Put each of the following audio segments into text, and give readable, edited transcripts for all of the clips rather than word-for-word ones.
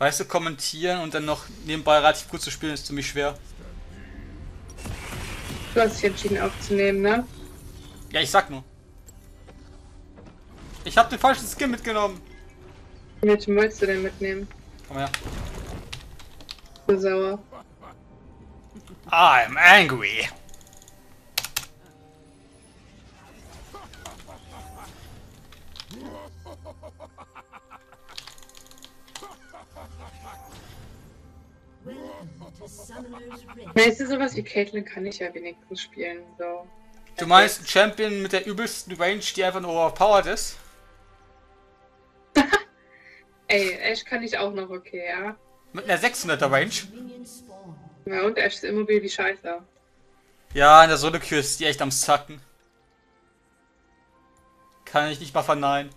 Weißt du, kommentieren und dann noch nebenbei relativ gut zu spielen, ist ziemlich schwer. Du hast dich entschieden aufzunehmen, ne? Ja, ich sag nur. Ich hab den falschen Skin mitgenommen. Welchen wolltest du denn mitnehmen? Komm her. Ich bin sauer. I'm angry. Weißt du, sowas wie Caitlyn kann ich ja wenigstens spielen, so. Du meinst einen Champion mit der übelsten Range, die einfach nur overpowered ist? Ey, Ashe kann ich auch noch okay, ja. Mit einer 600er Range? Ja, und Ashe ist immobil wie Scheiße. Ja, in der Solo-Queue ist die echt am Zacken. Kann ich nicht mal verneinen.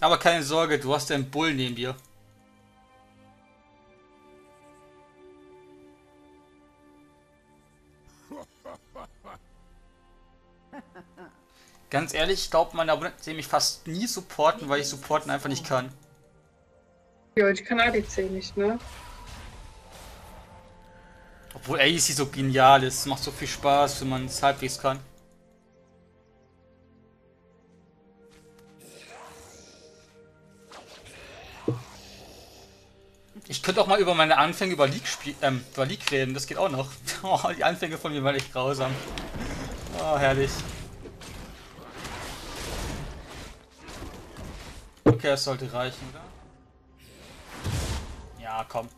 Aber keine Sorge, du hast einen Bull neben dir. Ganz ehrlich, ich glaube, meine Abonnenten sehen mich fast nie supporten, weil ich supporten einfach nicht kann. Ja, ich kann ADC nicht, ne? Obwohl ADC so genial ist, macht so viel Spaß, wenn man es halbwegs kann. Ich könnte auch mal über meine Anfänge über League reden, das geht auch noch. Oh, die Anfänge von mir waren echt grausam. Oh, herrlich. Okay, das sollte reichen, oder? Ja, komm.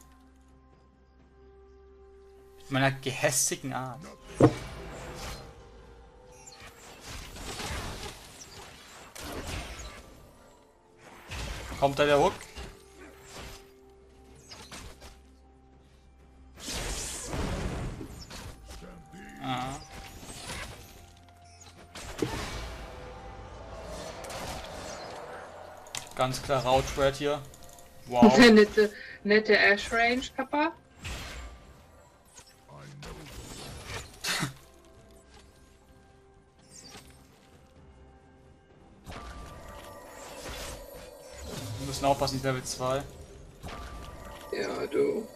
Mit meiner gehässigen Art. Kommt da der Hook? Ah. Ganz klar Outrad hier. Wow. Nette Ashe-Range, Papa. Wir müssen aufpassen, ich Level 2. Ja, du.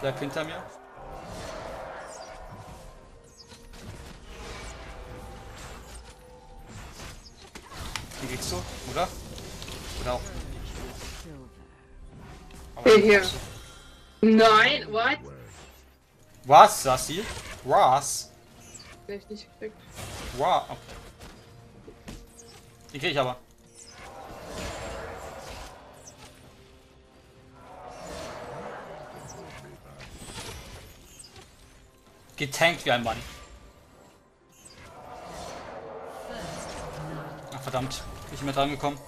Bleib hinter mir. Kriegst du, oder? Oder auch. Aber hier. Nein, what? Was, Sassi? Was? Vielleicht nicht gekriegt. Wow. Die krieg ich aber. Getankt wie ein Mann. Ach, verdammt. Nicht mehr dran gekommen.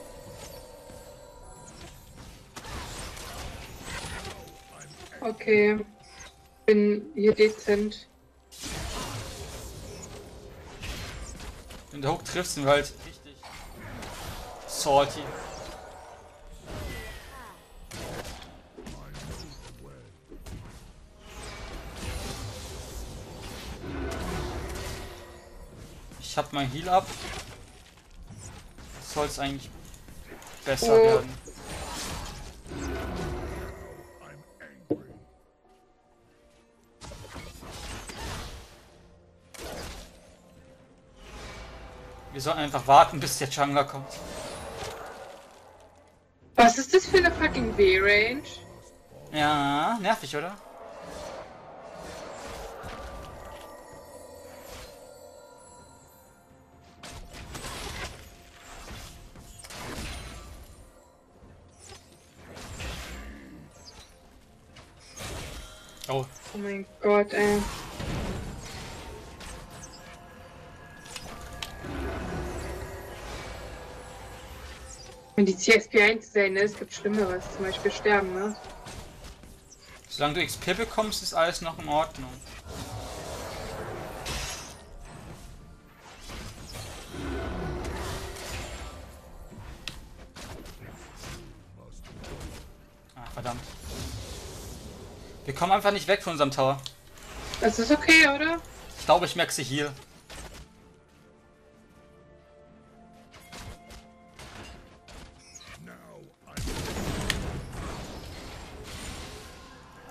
Okay. Bin hier dezent. Wenn der Hook trifft, sind wir halt richtig salty. Ich hab mein Heal ab. Soll es eigentlich besser werden. Wir sollten einfach warten, bis der Jungler kommt. Was ist das für eine fucking B-Range? Ja, nervig, oder? Oh. Oh mein Gott, ey. Wenn die CSP 1 sein, ne? Es gibt Schlimmeres, zum Beispiel sterben, ne? Solange du XP bekommst, ist alles noch in Ordnung. Ah, verdammt. Wir kommen einfach nicht weg von unserem Tower. Das ist okay, oder? Ich glaube, ich merke sie hier.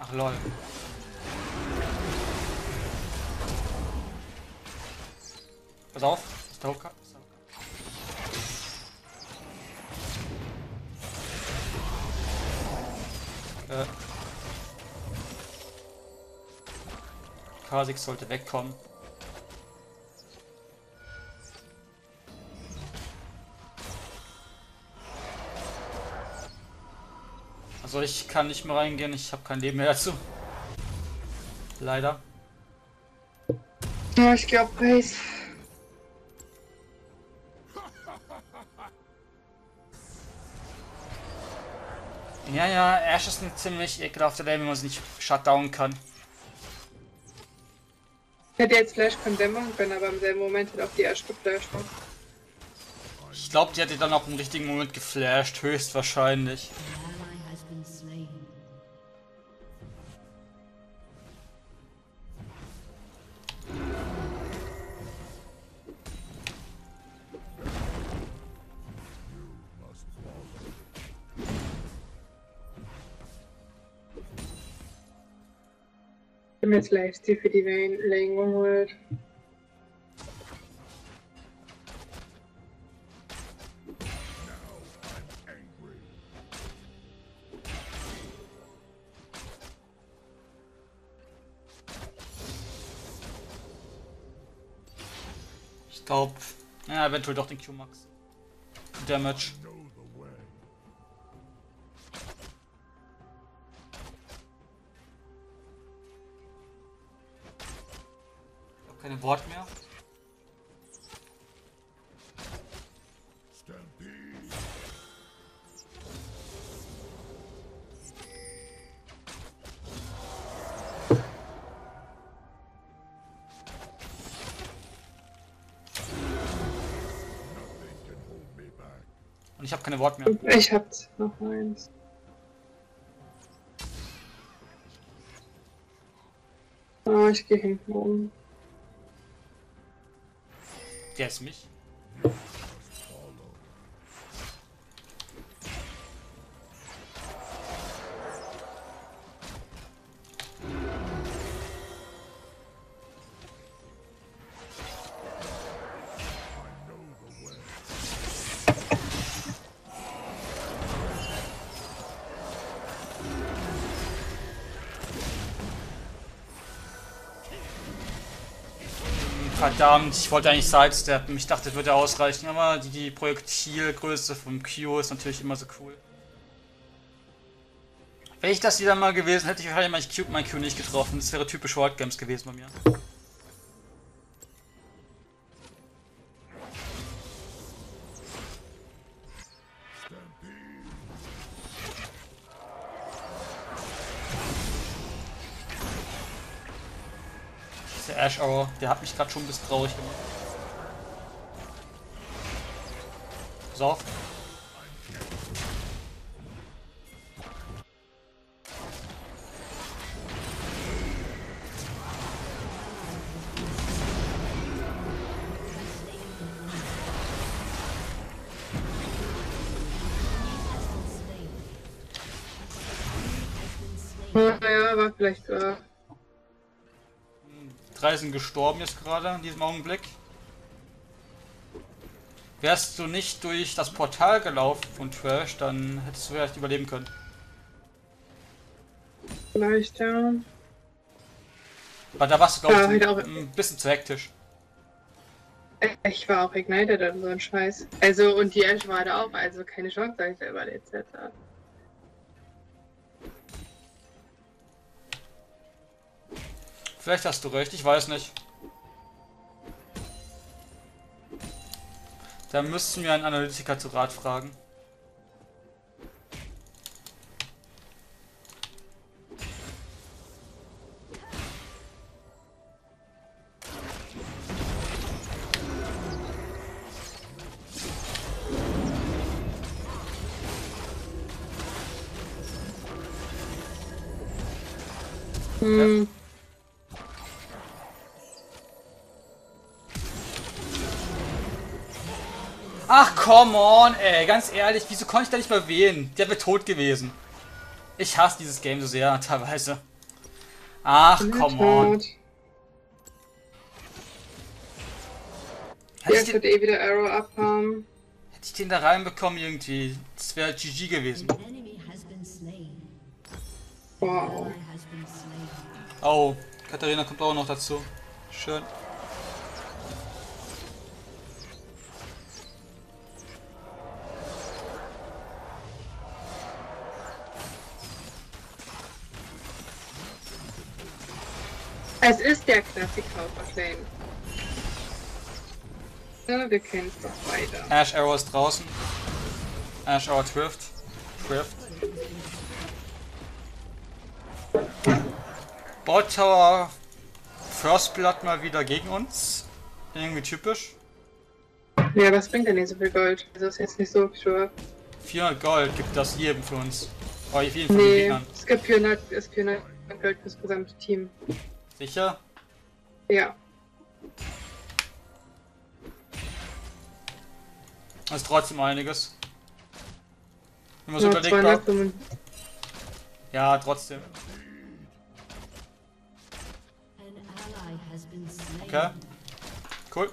Ach lol. Pass auf, ist der Lock Cut. Kha'Zix sollte wegkommen. Also ich kann nicht mehr reingehen, ich habe kein Leben mehr dazu. Leider. Ja, ich glaube Base. Ja, Ashe ist eine ziemlich ekelhafte Lane, wenn man sie nicht shutdown kann. Ich hätte jetzt Flash Dämmung können, aber im selben Moment hat auch die Ashe geflasht. Ich glaube, die hätte dann auch im richtigen Moment geflasht, höchstwahrscheinlich. Jetzt Lifesteal für die Lane geholt. Ich glaube, ja, eventuell doch den Q-Max. Damage. Keine Wort mehr. Und ich habe keine Wort mehr. Ich habe noch eins. Oh, ich gehe hinten um. Der ist mich. Verdammt, ich wollte eigentlich sidesteppen. Ich dachte, das würde ausreichen, aber die Projektilgröße vom Q ist natürlich immer so cool. Wenn ich das wieder mal gewesen hätte, ich wahrscheinlich mein Q nicht getroffen. Das wäre typisch World Games gewesen bei mir. Ashe, oh, der hat mich gerade schon ein bisschen traurig gemacht. Pass auf. Naja, war vielleicht klar. Drei sind gestorben jetzt gerade in diesem Augenblick. Wärst du nicht durch das Portal gelaufen von Trash, dann hättest du vielleicht überleben können. Vielleicht, ja. Aber da warst du, glaube ich, ein bisschen zu hektisch. Ich war auch ignited oder so ein Scheiß. Also, und die Ashe war da auch, also keine Chance, dass ich da überlebt hätte. Vielleicht hast du recht, ich weiß nicht. Da müssten wir einen Analytiker zu Rat fragen. Hm. Ja. Ach, come on, ey, ganz ehrlich, wieso konnte ich da nicht mal wählen? Der wäre tot gewesen. Ich hasse dieses Game so sehr, teilweise. Ach, come on. Jetzt wird eh wieder Arrow abhauen. Hätte ich den da reinbekommen irgendwie, das wäre GG gewesen. Wow. Oh, Katarina kommt auch noch dazu. Schön. Es ist der Klassiker auf Botlane. Ja, wir kennen es doch weiter. Ashe Arrow ist draußen. Ashe Arrow trifft. Bot Tower First Blood mal wieder gegen uns. Irgendwie typisch. Ja, was bringt denn nicht so viel Gold? Das ist jetzt nicht so sure. 400 Gold gibt das jedem für uns. Oh, jeden von den Gegnern. Es gibt 400 Gold fürs gesamte Team. Sicher? Ja. Das ist trotzdem einiges. Immer so überlegbar. Ja, trotzdem. Okay. Cool.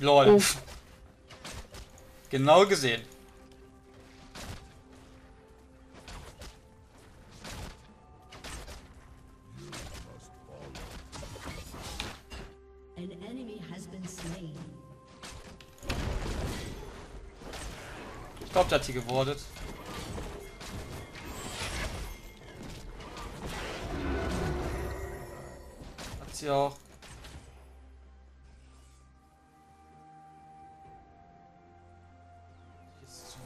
Lol. Oh. Genau gesehen. An enemy has been slain. Ich glaube, der hat sie gewordet. Hat sie auch.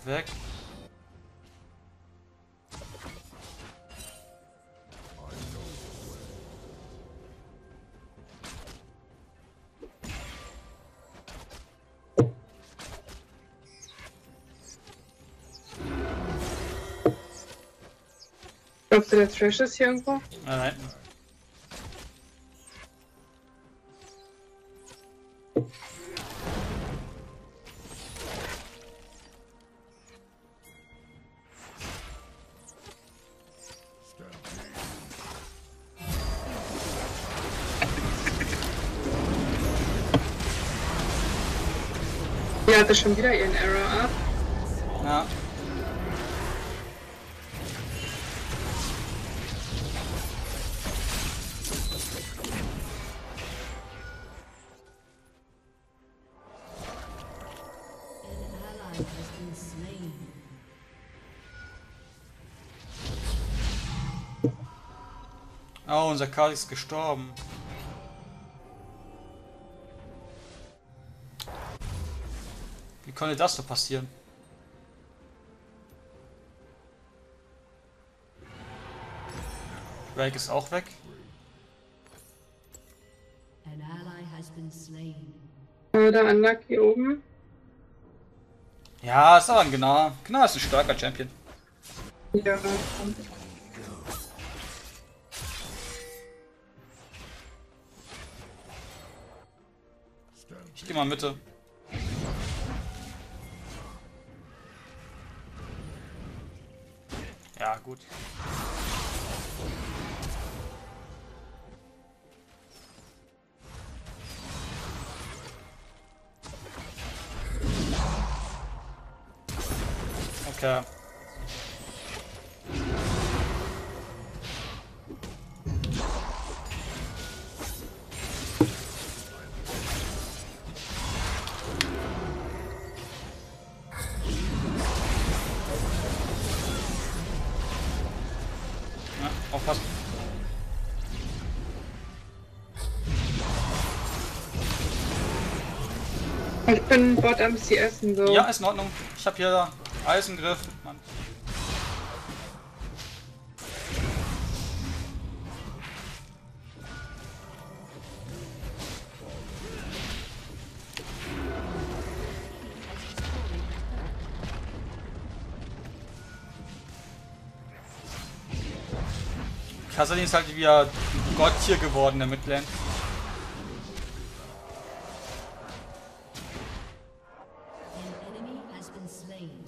Weg. Glaubst du, der Trash ist hier irgendwo? Nein. Hat er schon wieder ihren Error ab? Ja. Oh, unser Kha'Zix ist gestorben. Wie konnte das so passieren? Drake ist auch weg. Oder Unlucky hier oben? Ja, ist aber ein Gnar. Gnar ist ein starker Champion. Ja. Ich geh mal Mitte. Ja, gut. Okay. Ich bin Bot am CSen so. Ja, ist in Ordnung. Ich habe hier Eisengriff. Mann. Kassadin ist halt wieder Gott hier geworden, der Midland.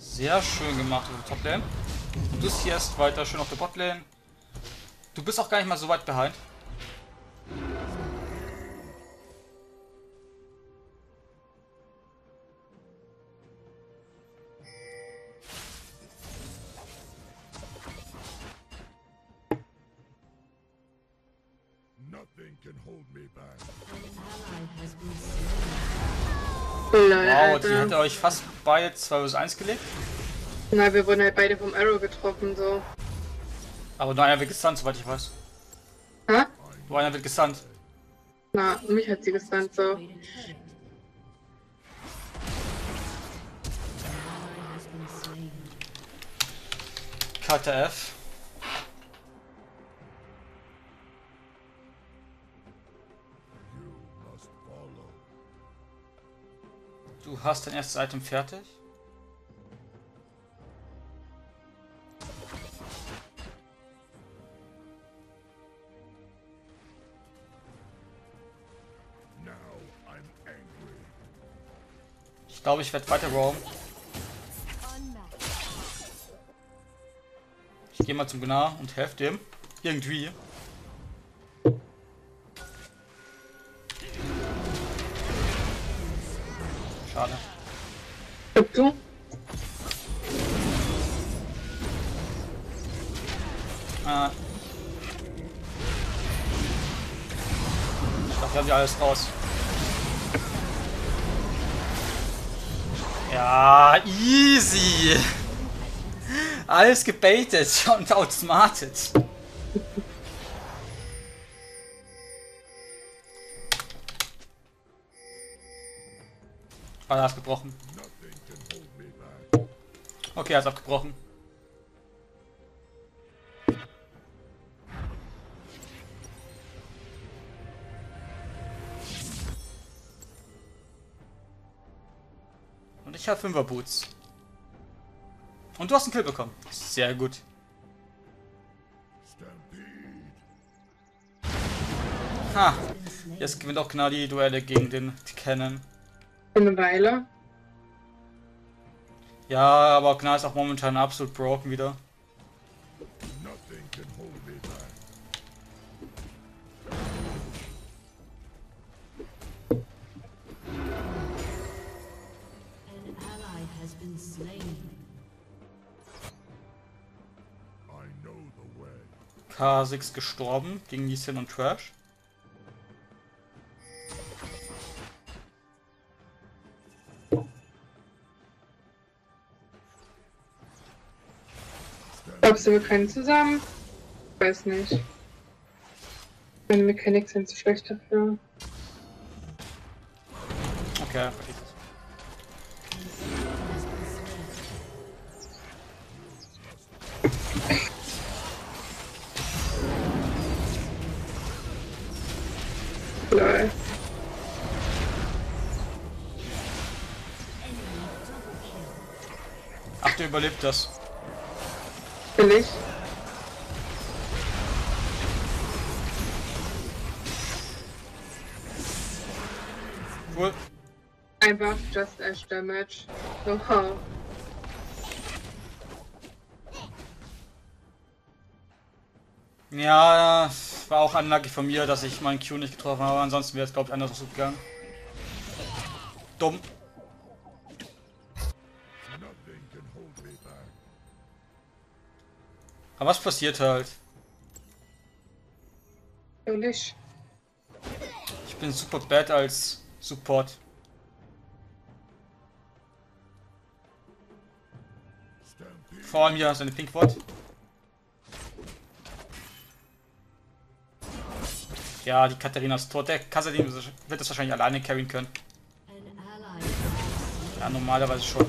Sehr schön gemacht auf der Toplane. Du siehst weiter schön auf der Botlane. Du bist auch gar nicht mal so weit behind. Wow, die hätte euch fast beide 2-1 gelegt. Na, wir wurden halt beide vom Arrow getroffen, so. Aber nur einer wird gestunt, soweit ich weiß. Hä? Nur einer wird gestunt. Na, mich hat sie gestunt, so. KTF. Du hast dein erstes Item fertig? Ich glaube, ich werde weiter roam. Ich gehe mal zum Gnar und helfe dem. Irgendwie. Schade. Du? Ah. Ich dachte, wir haben ja alles raus. Ja, easy. Alles gebaitet und outsmartet. Ah, er ist gebrochen. Okay, er ist abgebrochen. Und ich habe 5er Boots. Und du hast einen Kill bekommen. Sehr gut. Ha! Jetzt gewinnt auch Gnar die Duelle gegen den Cannon. Eine Weile. Ja, aber Gnar ist auch momentan absolut broken wieder. Kha'Zix gestorben gegen Lee Sin und Trash. Glaubst du, wir können zusammen? Weiß nicht. Meine Mechanik sind zu schlecht dafür. Okay, vergiss es. Lol. Ach, der überlebt das. Bin ich. Cool. Einfach just Ashe Damage. So how. Ja, war auch unlucky von mir, dass ich meinen Q nicht getroffen habe. Ansonsten wäre es, glaube ich, anders so gegangen. Dumm. Aber was passiert halt? Ich bin super bad als Support. Vor allem hier seine Pink Ward. Ja, die Katarina ist tot. Der Kassadin wird das wahrscheinlich alleine carryen können. Ja, normalerweise schon.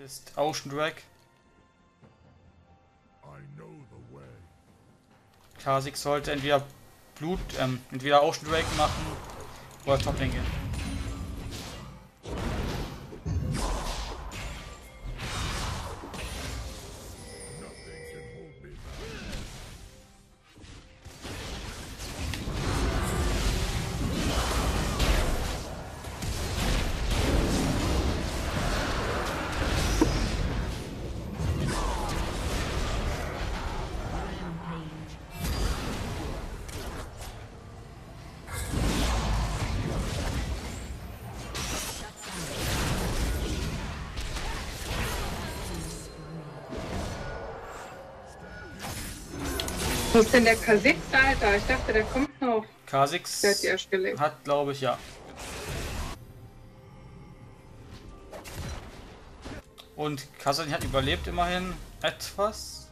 Das ist Ocean Drake. Kha'Zix sollte entweder Blut, entweder Ocean Drake machen oder Toplane gehen. Wo ist denn der Kha'Zix, Alter? Ich dachte, der kommt noch. Kha'Zix hat, glaube ich, ja. Und Kassadin hat überlebt immerhin etwas.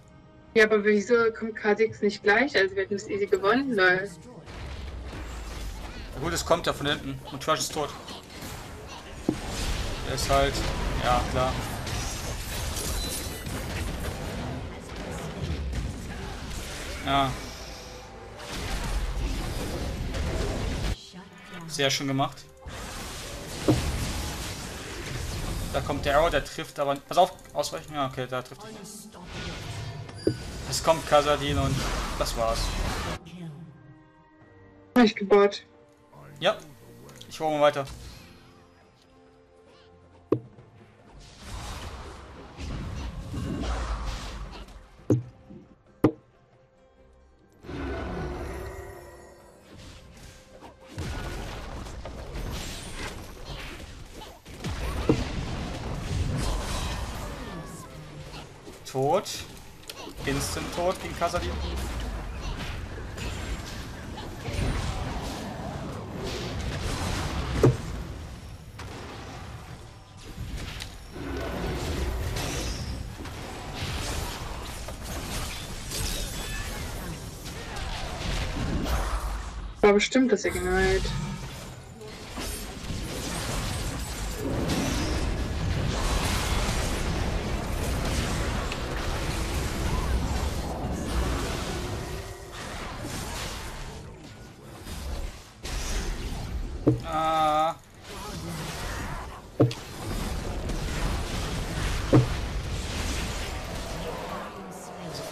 Ja, aber wieso kommt Kha'Zix nicht gleich? Also wir hätten das easy gewonnen, Leute. Ja, gut, es kommt ja von hinten. Und Trash ist tot. Der ist halt... Ja, klar. Ja. Sehr schön gemacht. Da kommt der Arrow, der trifft aber... Pass auf, ausweichen. Ja, okay, da trifft er. Es kommt Kassadin und das war's. Ich gebaut. Ja, ich hole mal weiter. Tot. Instant tot gegen Kassadin. War bestimmt das Ignite.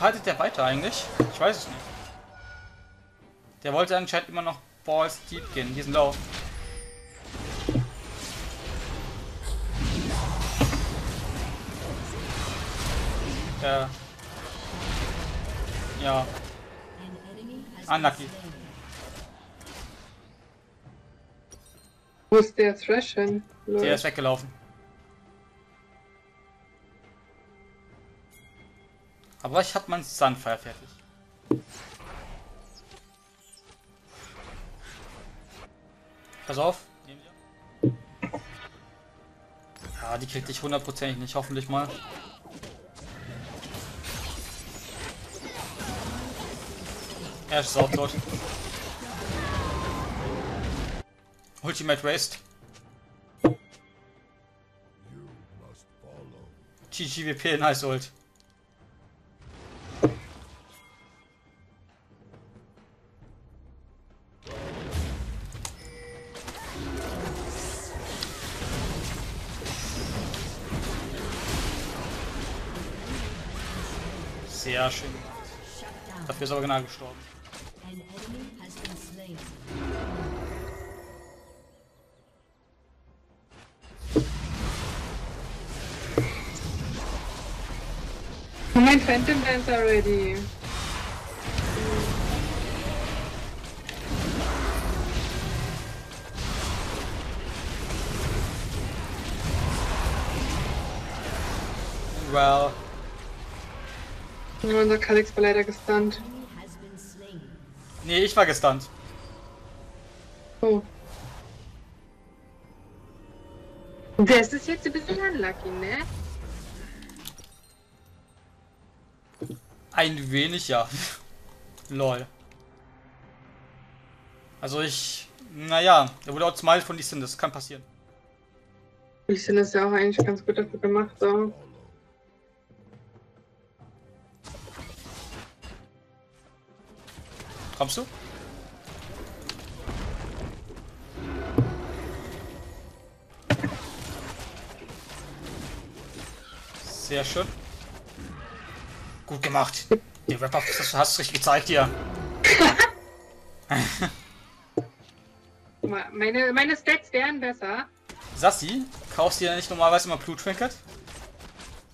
Haltet der weiter eigentlich? Ich weiß es nicht. Der wollte anscheinend immer noch Balls Deep gehen. Hier sind Lauf. Ja. Unlucky. Wo ist der Thresh hin? Der ist weggelaufen. Aber ich habe mein Sunfire fertig. Pass auf. Ja, die kriegt dich hundertprozentig nicht, hoffentlich mal. Er ist auch tot. Ultimate Waste. GGWP, nice Ult. Sehr schön gemacht. Dafür ist aber Gnar gestorben. Moment, Phantom-Tanz already. Well. Unser Kha'Zix war leider gestunt. Nee, ich war gestunt. Oh. Das ist jetzt ein bisschen unlucky, ne? Ein wenig, ja. Lol. Also ich... Naja, er wurde auch smiled von Lee Sin, das kann passieren. Lee Sin ist ja auch eigentlich ganz gut dafür gemacht, so. Kommst du? Sehr schön. Gut gemacht. Den Rapper hast du richtig gezeigt hier. meine Stats wären besser. Sassi, kaufst du ja nicht normalerweise immer Blue Trinket?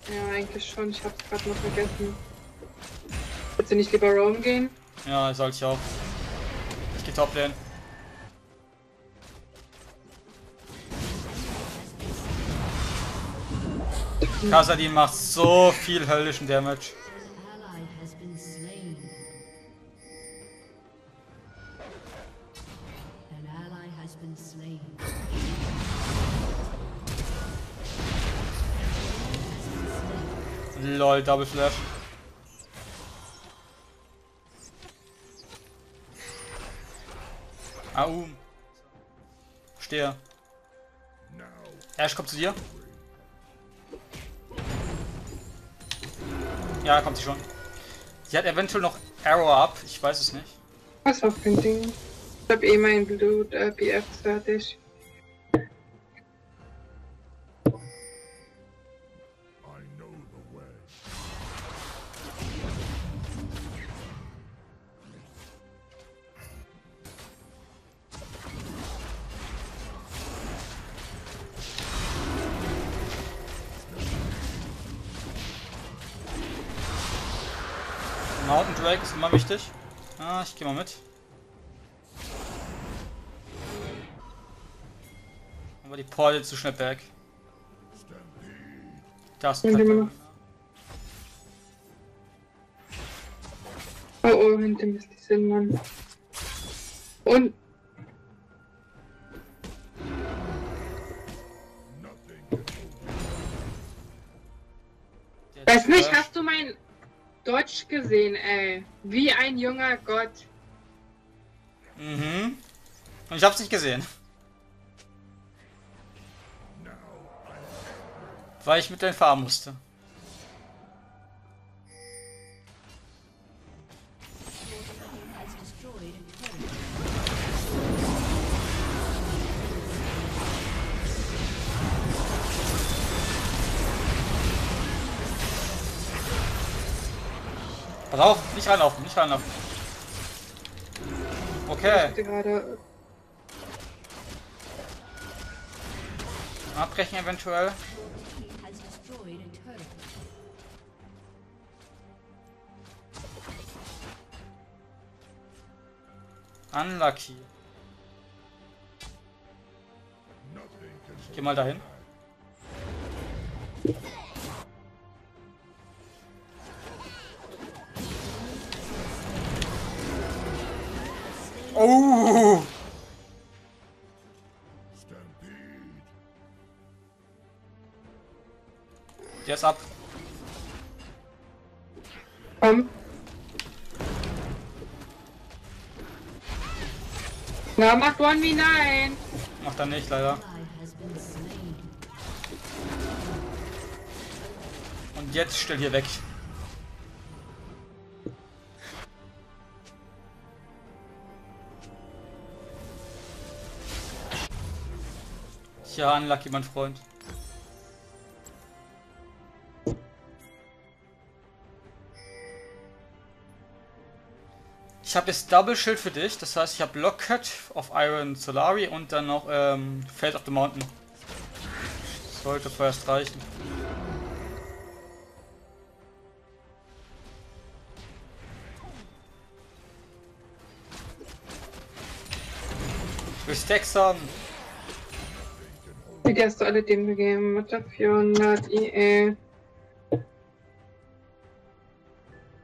Ja, eigentlich schon. Ich hab's gerade noch vergessen. Willst du nicht lieber Rome gehen? Ja, soll ich auch. Ich geh Toplane. Kassadin macht so viel höllischen Damage. Lol, Double Flash. Au. Stehe. Ashe kommt zu dir. Ja, kommt sie schon. Sie hat eventuell noch Arrow ab, ich weiß es nicht. Was auf kein Ding. Ich hab eh mein Blut, BF fertig. Mountain Drake ist immer wichtig. Ah, ich geh mal mit. Aber die Porte zu schnell weg. Das ist kacke. Oh, oh, hinter mir ist die Sinn, Mann. Und... Weiß nicht, hast du mein... Deutsch gesehen, ey. Wie ein junger Gott. Mhm. Und ich hab's nicht gesehen. Weil ich mit denen fahren musste. Pass auf, nicht reinlaufen, nicht reinlaufen. Okay. Abbrechen eventuell. Unlucky. Ich geh mal dahin. Oh! Der ist ab. Na, macht 1v9. Macht er nicht, leider. Und jetzt stell hier weg. Ja, unlucky, mein Freund. Ich habe jetzt Double Schild für dich, das heißt, ich habe Lock Cut auf Iron Solari und dann noch Feld auf the Mountain. Das sollte vorerst reichen. Ich will Stacks haben. Die hast du alle dem gegeben, Mutter 400 IE.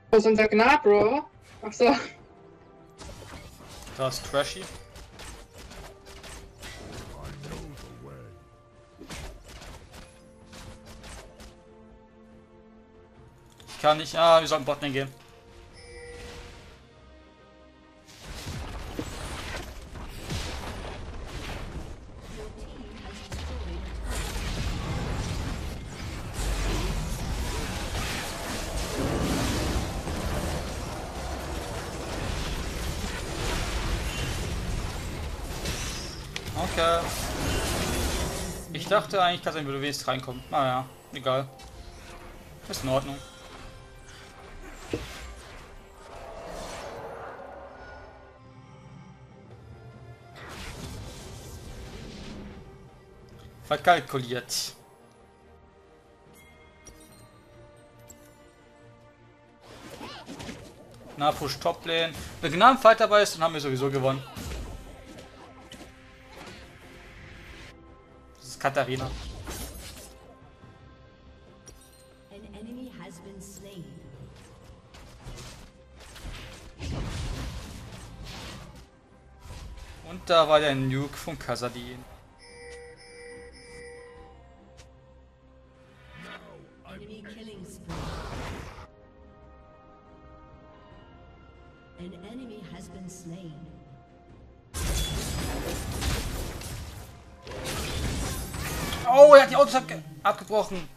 Wo ist unser Gnar, Bro? Achso. Das ist trashy. Ich kann nicht. Ah, wir sollten Botlane gehen. Okay. Ich dachte eigentlich, Kassadin würde wenigstens reinkommen. Naja, egal. Ist in Ordnung. Verkalkuliert. Na, push Toplane. Wenn Gnar im Fight dabei ist, dann haben wir sowieso gewonnen. Katarina. Und da war der Nuke von Kassadin. Now I Enemy killing spree. An enemy has been slain. Oh, er hat die Autos abgebrochen.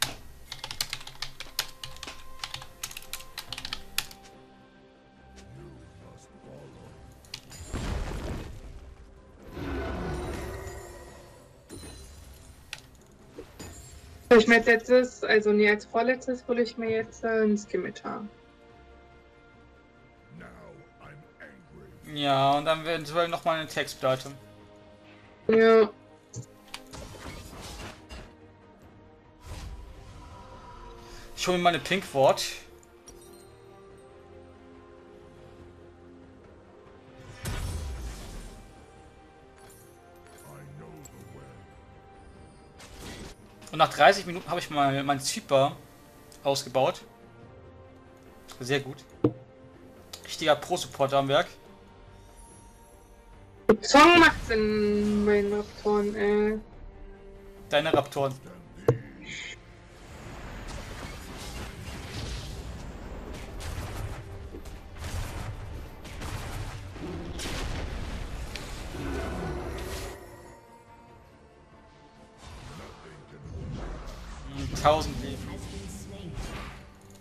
Ich mir als letztes, also nie als vorletztes, hole ich mir jetzt einen Scimitar. Ja, und dann werden wir nochmal eine Textplatte. Ja. Ich hole mir meine Pink Ward. Und nach 30 Minuten habe ich mal mein Sweeper ausgebaut. Sehr gut. Richtiger Pro-Supporter am Werk. Song macht's in meinen Raptoren, Deine Raptoren.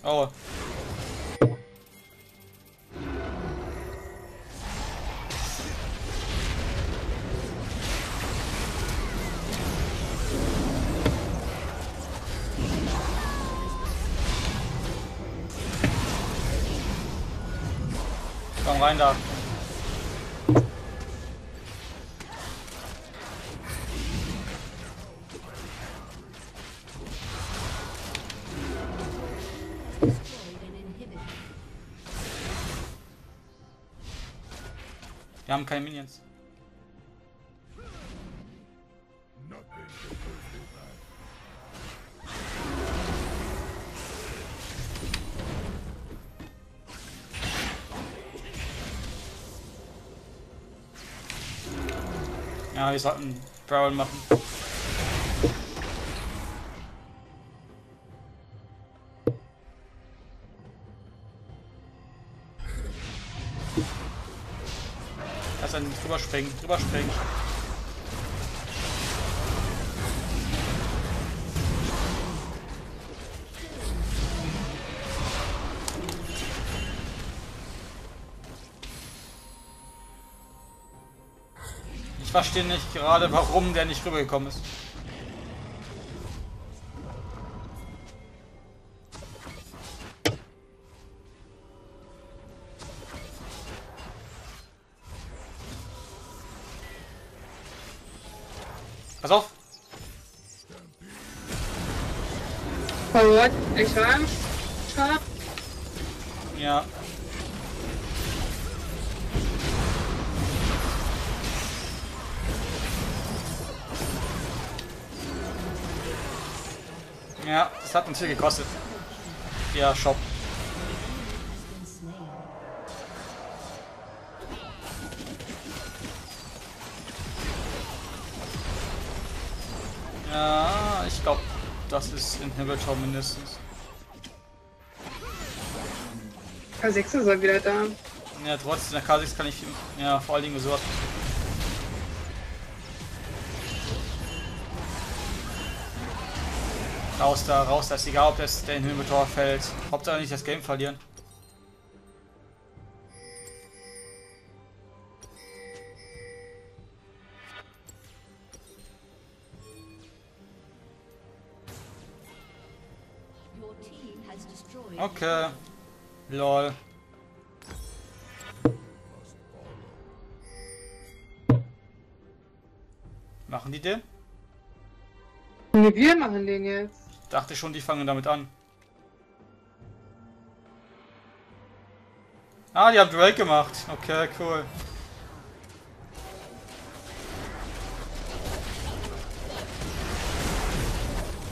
Oh. Komm rein da. Wir haben keine Minions. Ja, wir sollten Brawl machen. Drüber springen. Ich verstehe nicht gerade, warum der nicht rübergekommen ist. Pass auf! Forward, ich ran. Sharp. Ja. Ja, das hat uns viel gekostet. Ja, Shop. Ich glaube, das ist Inhibitor mindestens. Kha'Zix ist halt wieder da. Ja, trotzdem, der Kha'Zix kann ich... Ja, vor allen Dingen sowas. Raus da, ist egal, ob das der Inhibitor fällt. Hauptsache nicht das Game verlieren. Okay, lol. Machen die den? Nee, wir machen den jetzt. Ich dachte schon, die fangen damit an. Ah, die haben Drake gemacht. Okay, cool.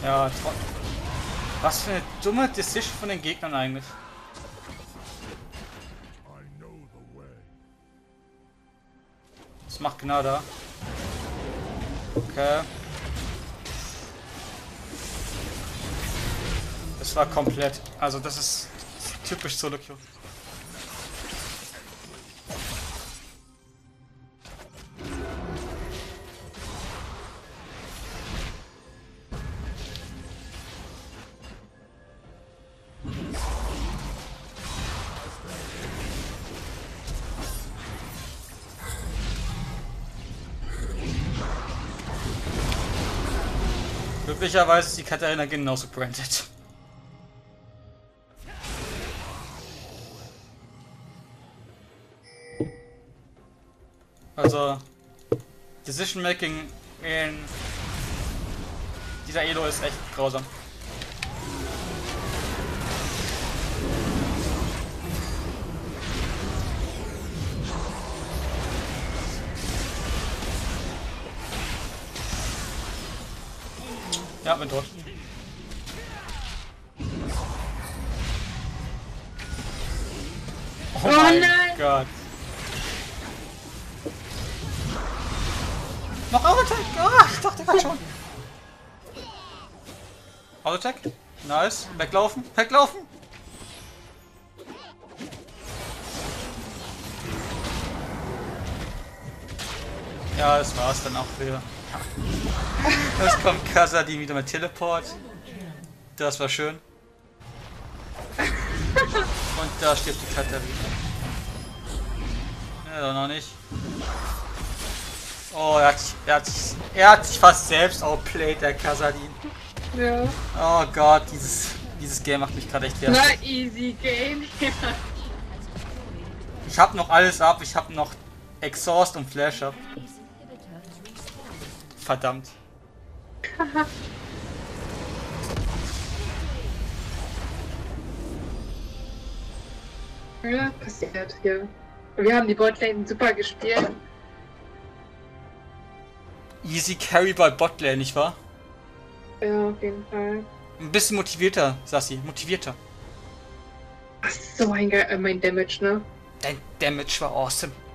Ja, trotzdem. Was für eine dumme Decision von den Gegnern eigentlich. Was macht Gnar da? Okay. Das Das war komplett. Also das ist typisch Solo Queue. Möglicherweise ist die Katarina genauso branded. Also, Decision Making in dieser Elo ist echt grausam. Ja, bin tot. Oh mein Gott. Noch Auto-Tag! Ah, ich dachte gerade schon. Auto-Tag? Nice. Weglaufen. Weglaufen! Ja, das war's dann auch wieder. Jetzt kommt Kassadin wieder mit Teleport. Das war schön. Und da stirbt die Katarina. Ja, doch noch nicht. Oh, er hat sich fast selbst outplayed, der Kassadin. Ja. Oh Gott, dieses Game macht mich gerade echt fertig. Na, easy Game. Ich hab noch alles ab, ich hab noch Exhaust und Flash ab. Verdammt. Ja, passiert hier. Ja. Wir haben die Botlane super gespielt. Easy Carry bei Botlane, nicht wahr? Ja, auf jeden Fall. Ein bisschen motivierter, Sassi, motivierter. Ach, so ein mein Damage, ne? Dein Damage war awesome.